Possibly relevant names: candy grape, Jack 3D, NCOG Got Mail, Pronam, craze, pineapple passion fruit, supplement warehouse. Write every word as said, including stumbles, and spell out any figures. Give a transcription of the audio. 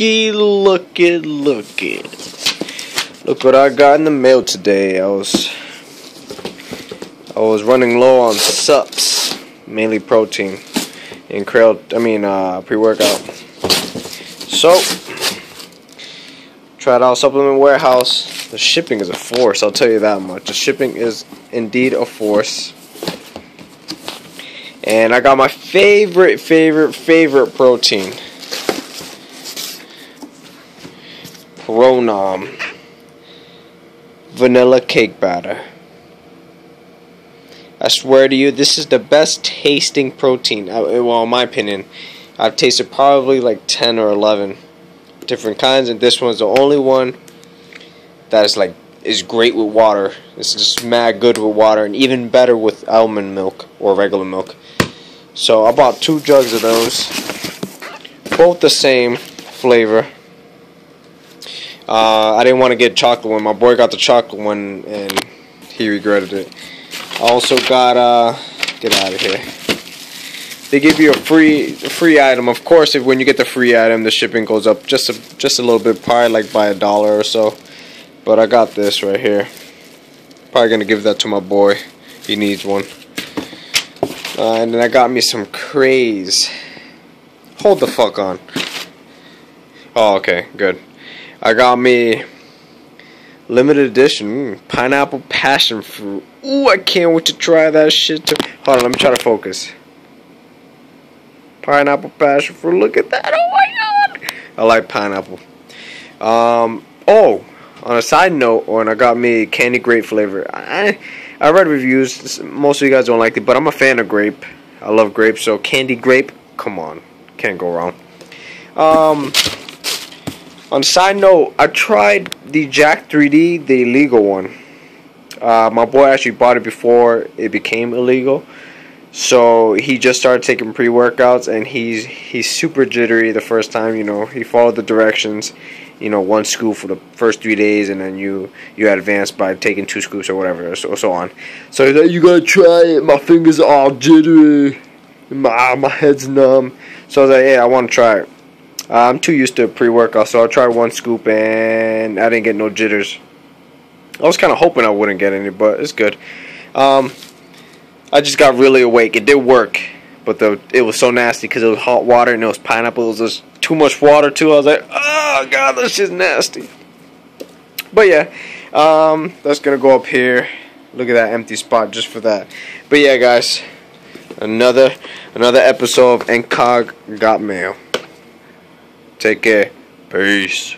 Looky, looky, looky. Look what I got in the mail today. I was I was running low on sups, mainly protein, and krail, I mean uh, pre-workout. So tried out Supplement Warehouse. The shipping is a force, I'll tell you that much. The shipping is indeed a force. And I got my favorite, favorite, favorite protein. Pronam vanilla cakebatter. I swear to you, this is the best tasting protein. Well, in my opinion, I've tasted probably like ten or eleven different kinds, and this one's the only one that is like is great with water. It's just mad good with water, and even better with almond milk or regular milk. So I bought two jugs of those, both the same flavor. Uh, I didn't want to get chocolate one. My boy got the chocolate one, and he regretted it. I also got uh, get out of here. They give you a free free item. Of course, if when you get the free item, the shipping goes up just a just a little bit, probably like by a dollar or so. But I got this right here. Probably gonna give that to my boy. He needs one. Uh, and then I got me some craze. Hold the fuck on. Oh, okay, good. I got me limited edition mm, pineapple passion fruit. Ooh, I can't wait to try that shit too. Hold on, let me try to focus. Pineapple passion fruit. Look at that. Oh my god. I like pineapple. Um. Oh, on a side note, and I got me candy grape flavor. I I read reviews. Most of you guys don't like it, but I'm a fan of grape. I love grape, so candy grape. Come on, can't go wrong. Um. On a side note, I tried the Jack three D, the illegal one. Uh, my boy actually bought it before it became illegal, so he just started taking pre-workouts, and he's he's super jittery the first time. You know, he followed the directions. You know, one scoop for the first three days, and then you you advance by taking two scoops or whatever, so so on. So he's like, "You gotta try it. My fingers are all jittery. My my head's numb." So I was like, "Yeah, I want to try it." I'm too used to pre-workout, so I tried one scoop and I didn't get no jitters. I was kind of hoping I wouldn't get any, but it's good. Um, I just got really awake. It did work, but the it was so nasty because it was hot water and it was pineapple. It was just too much water too. I was like, oh god, this shit's nasty. But yeah, um, that's gonna go up here. Look at that empty spot just for that. But yeah, guys, another another episode of N C O G Got Mail. Take care. Peace.